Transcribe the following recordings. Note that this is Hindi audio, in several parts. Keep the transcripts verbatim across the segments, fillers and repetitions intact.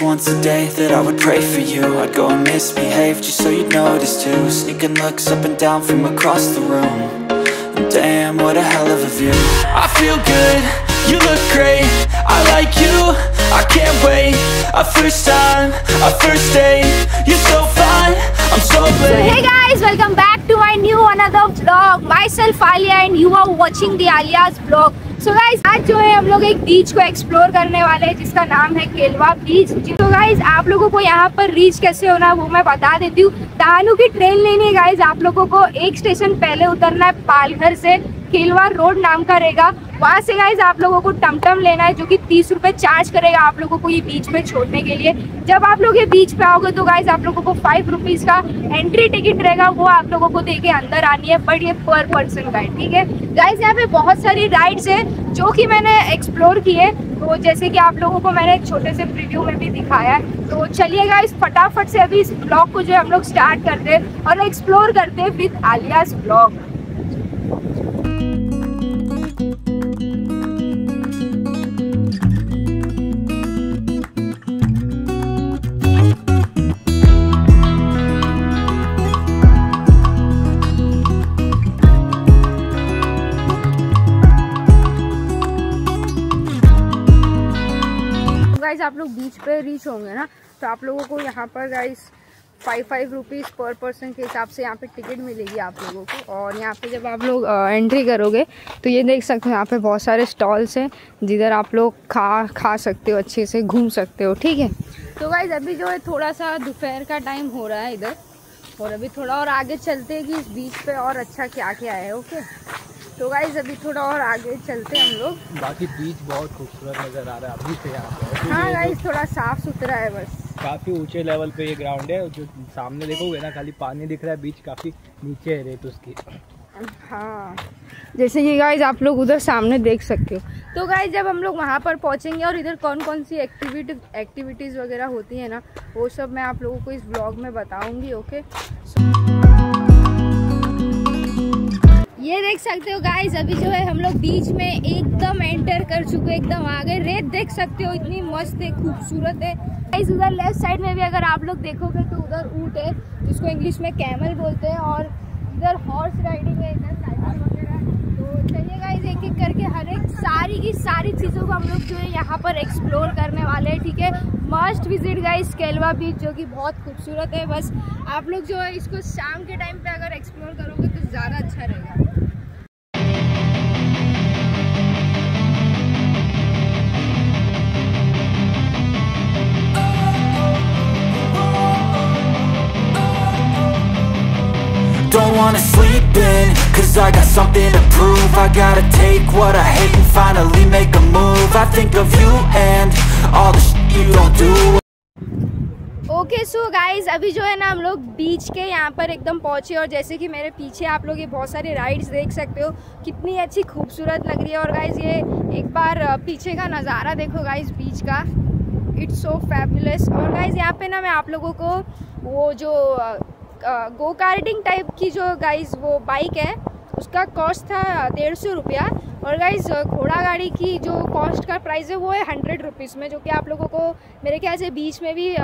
was once a day that I would pray for you. I'd go and misbehave just so you'd notice too. Sneaking looks up and down from across the room. And damn, what a hell of a view. I feel good, you look great. I like you, I can't wait. A first time, a first date. You're so fine, I'm so late. So hey guys, welcome back to my new another vlog. Myself Aaliyah and you are watching the Aaliya's Vlog. So guys आज जो है हम लोग एक बीच को एक्सप्लोर करने वाले हैं जिसका नाम है केलवा बीच। तो गाइज आप लोगों को यहाँ पर रीच कैसे होना है वो मैं बता देती हूँ। डहानू की ट्रेन लेनी है गाइज, आप लोगों को एक स्टेशन पहले उतरना है पालघर से, केलवार रोड नाम का रहेगा। वहाँ से गाइज आप लोगों को टमटम लेना है जो कि तीस रुपये चार्ज करेगा आप लोगों को ये बीच पे छोड़ने के लिए। जब आप लोग ये बीच पे आओगे तो गाइज आप लोगों को फाइव रुपीज़ का एंट्री टिकट रहेगा, वो आप लोगों को देके अंदर आनी है, बट ये पर पर्सन का है, ठीक है गाइज। यहाँ पे बहुत सारी राइड्स हैं जो कि मैंने एक्सप्लोर किए, तो जैसे कि आप लोगों को मैंने छोटे से प्रीव्यू में भी दिखाया है। तो चलिए गाइज फटाफट से अभी इस ब्लॉग को जो हम लोग स्टार्ट करते हैं और एक्सप्लोर करते हैं विद आलियाज़ ब्लॉग। आप लोग बीच पे रीच होंगे ना तो आप लोगों को यहाँ पर guys five five rupees per person के हिसाब से यहाँ पे टिकट मिलेगी आप लोगों को। और यहाँ पे जब आप लोग एंट्री करोगे तो ये देख सकते हो यहाँ पे बहुत सारे स्टॉल्स हैं जिधर आप लोग खा खा सकते हो, अच्छे से घूम सकते हो, ठीक है। तो गाइस अभी जो है थोड़ा सा दोपहर का टाइम हो रहा है इधर, और अभी थोड़ा और आगे चलते हैं कि इस बीच पे और अच्छा क्या क्या है। ओके तो गाइज अभी थोड़ा और आगे चलते हैं हम लोग। बाकी बीच बहुत खूबसूरत नजर आ रहा है अभी से यहाँ पे। हाँ गाइज थोड़ा साफ सुथरा है, बस काफी ऊंचे लेवल पे ये ग्राउंड है, जो सामने देखोगे ना खाली पानी दिख रहा है, बीच काफी नीचे है रेत उसकी। हाँ जैसे कि गाइज आप लोग उधर सामने देख सकते हो। तो गाइज जब हम लोग वहाँ पर पहुँचेंगे और इधर कौन कौन सी एक्टिविटी एक्टिविटीज़ वगैरह होती है ना वो सब मैं आप लोगों को इस ब्लॉग में बताऊँगी। ओके ये देख सकते हो गाइज अभी जो है हम लोग बीच में एकदम एंटर कर चुके, एकदम आ गए। रेत देख सकते हो इतनी मस्त है, खूबसूरत है गाइज। उधर लेफ्ट साइड में भी अगर आप लोग देखोगे तो उधर ऊँट है जिसको इंग्लिश में कैमल बोलते हैं, और इधर हॉर्स राइडिंग है, इधर साइकिल वगैरह। तो चलिए गाइज एक एक करके हर एक सारी की सारी चीज़ों को हम लोग जो है यहाँ पर एक्सप्लोर करने वाले हैं, ठीक है। Must visit guys Kelva beach जो कि बहुत खूबसूरत है। बस आप लोग जो है इसको शाम के टाइम पे अगर एक्सप्लोर करोगे तो ज़्यादा अच्छा रहेगा। Don't wanna sleep in, cause I got something to prove. I gotta take what I hate and finally make a move. I think of you and all the shit you don't do. Okay so guys अभी जो है ना हम लोग बीच के यहाँ पर एकदम पहुँचे, और जैसे कि मेरे पीछे आप लोग ये बहुत सारे राइड्स देख सकते हो, कितनी अच्छी खूबसूरत लग रही है। और गाइज ये एक बार पीछे का नज़ारा देखो गाइज बीच का, इट्स सो फैबुलस। और गाइज यहाँ पे ना मैं आप लोगों को वो जो गो कार्टिंग टाइप की जो गाइज वो बाइक है उसका कॉस्ट था डेढ़ सौ रुपया, और गाइज घोड़ा गाड़ी की जो कॉस्ट का प्राइस है वो है हंड्रेड रुपीज़ में, जो कि आप लोगों को मेरे ख्याल से बीच में भी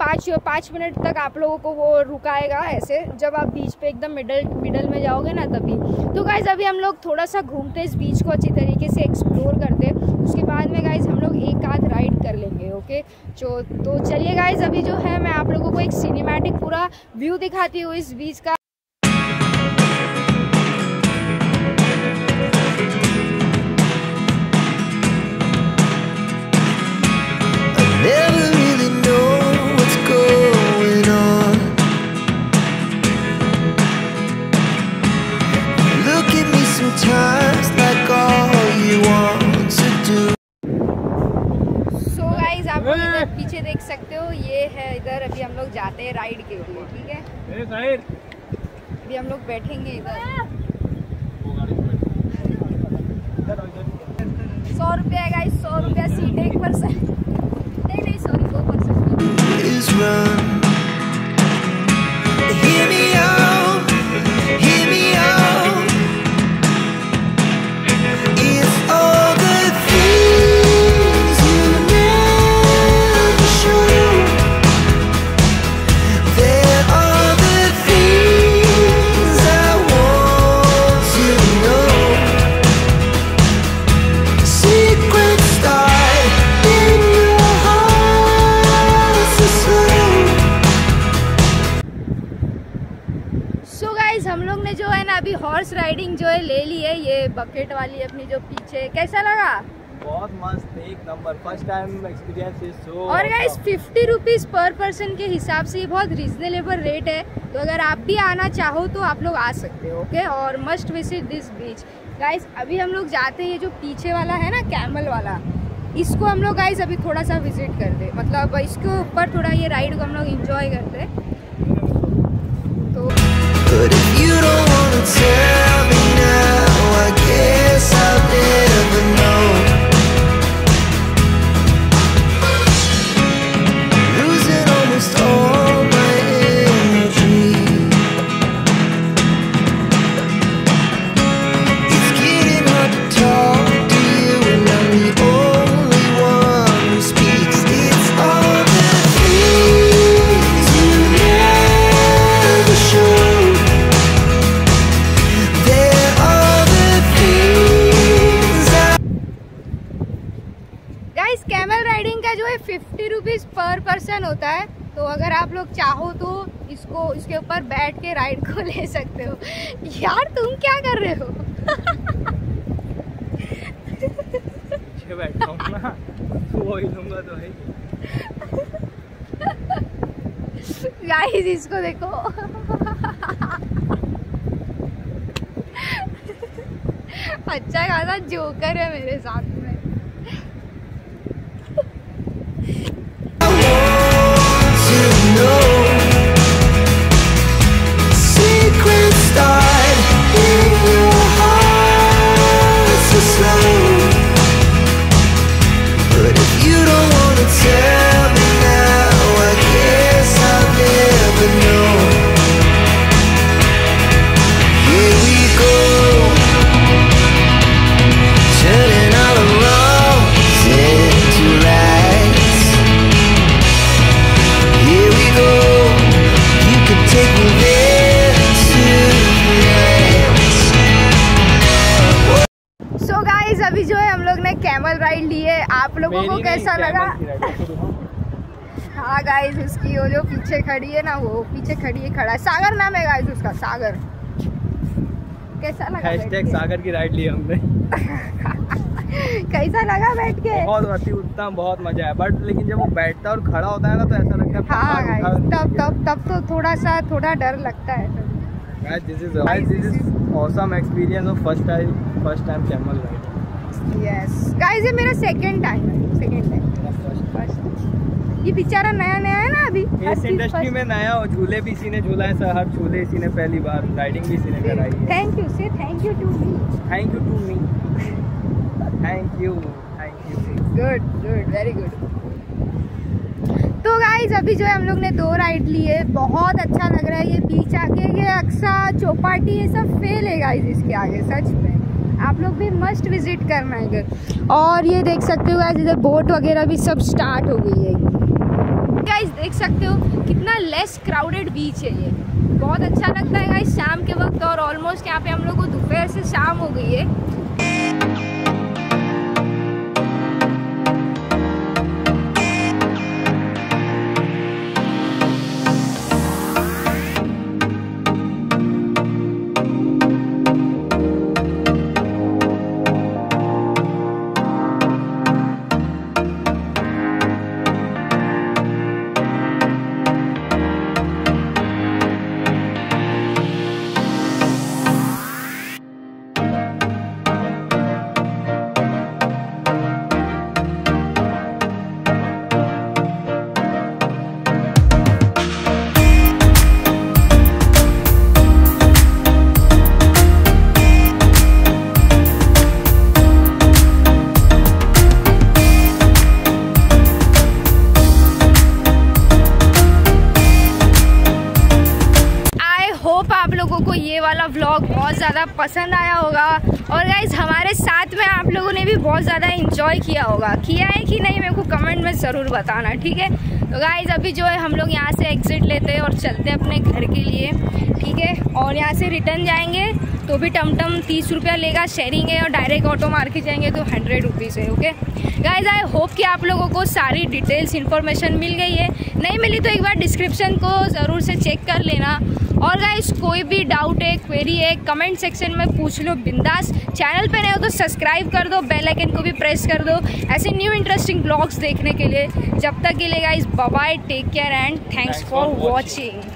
पाँच पाँच मिनट तक आप लोगों को वो रुकाएगा ऐसे, जब आप बीच पे एकदम मिडल मिडल में जाओगे ना तभी। तो गाइज अभी हम लोग थोड़ा सा घूमते हैं इस बीच को, अच्छी तरीके से एक्सप्लोर करते हैं, उसके बाद में गाइज हम लोग एक आध राइड कर लेंगे। ओके जो तो चलिए गाइज अभी जो है मैं आप लोगों को एक सिनेमैटिक पूरा व्यू दिखाती हूँ इस बीच का। पीछे देख सकते हो ये है, इधर अभी हम लोग जाते हैं राइड के लिए, ठीक है। अभी हम लोग बैठेंगे इधर। सौ रुपया गाइस, सौ रुपया सीट एक पर्सन, नहीं नहीं सॉरी दो पर्सन। Shoot! गाइज हम लोग ने जो है ना अभी हॉर्स राइडिंग जो है ले ली है, ये बकेट वाली अपनी जो पीछे। कैसा लगा? बहुत मस्त, एक number, first time experience is so. और guys fifty rupees per person के हिसाब से ये बहुत रिजनेबल रेट है, तो अगर आप भी आना चाहो तो आप लोग आ सकते हो। ओके, और must visit this beach. Guys अभी हम लोग जाते हैं, ये जो पीछे वाला है ना कैमल वाला, इसको हम लोग गाइज अभी थोड़ा सा विजिट करते, मतलब इसके ऊपर थोड़ा ये राइड को हम लोग इंजॉय करते हैं। तो होता है, तो अगर आप लोग चाहो तो इसको इसके ऊपर बैठ के राइड को ले सकते हो। यार तुम क्या कर रहे हो? पीछे बैठा हूं ना, वो हिलूंगा तो है। गाइस इसको देखो। अच्छा खासा जोकर है मेरे साथ में। अभी जो है हम लोग ने कैमल राइड ली है, आप लोगों को कैसा लगा? हाँ गाइज, उसकी वो जो पीछे खड़ी है ना, वो पीछे खड़ी है, खड़ा है, सागर नाम है गाइज उसका, सागर। कैसा लगा? हैशटैग सागर की राइड ली हमने। कैसा लगा बैठ के? बहुत अति उत्तम, बहुत मजा आया। बट लेकिन जब वो बैठता और खड़ा होता है ना तो ऐसा लगता है, हाँ गाइज तब तब तब तो थोड़ा सा थोड़ा डर लगता है। This is this is awesome experience of first time first time camel ride. Yes guys, ये मेरा सेकंड टाइम है, सेकंड टाइम फर्स्ट। ये बेचारा नया नया है ना, अभी इस इंडस्ट्री में नया हो। झूले भी इसी ने झूला है सर, हर झूले इसी ने पहली बार, राइडिंग भी इसी ने कराई है। Thank you say thank you to me thank you to me thank you thank you good good very good. तो गाइज अभी जो है हम लोग ने दो राइड ली है, बहुत अच्छा लग रहा है। ये बीच आके ये अक्सा, चौपाटी, ये सब फेल है गाइज इसके आगे, सच में आप लोग भी मस्ट विजिट करना है इधर। और ये देख सकते हो गाइस, इधर बोट वगैरह भी सब स्टार्ट हो गई है। गाइस देख सकते हो कितना लेस क्राउडेड बीच है, ये बहुत अच्छा लगता है गाइस शाम के वक्त। और ऑलमोस्ट यहाँ पे हम लोग को दोपहर से शाम हो गई है। व्लॉग बहुत ज़्यादा पसंद आया होगा, और गाइज हमारे साथ में आप लोगों ने भी बहुत ज़्यादा एंजॉय किया होगा। किया है कि नहीं मेरे को कमेंट में ज़रूर बताना, ठीक है। तो गाइज अभी जो है हम लोग यहाँ से एग्जिट लेते हैं और चलते हैं अपने घर के लिए, ठीक है। और यहाँ से रिटर्न जाएंगे तो भी टमटम तीस रुपया लेगा, शेयरिंग है, और डायरेक्ट ऑटो मार्केट जाएंगे तो हंड्रेड रुपीज़ है। ओके गाइज, आई होप कि आप लोगों को सारी डिटेल्स इन्फॉर्मेशन मिल गई है, नहीं मिली तो एक बार डिस्क्रिप्शन को ज़रूर से चेक कर लेना। और गाइस कोई भी डाउट है, क्वेरी है, कमेंट सेक्शन में पूछ लो बिंदास। चैनल पे नए हो तो सब्सक्राइब कर दो, बेल आइकन को भी प्रेस कर दो ऐसे न्यू इंटरेस्टिंग ब्लॉग्स देखने के लिए। जब तक के लिए guys bye bye, take care and thanks for watching.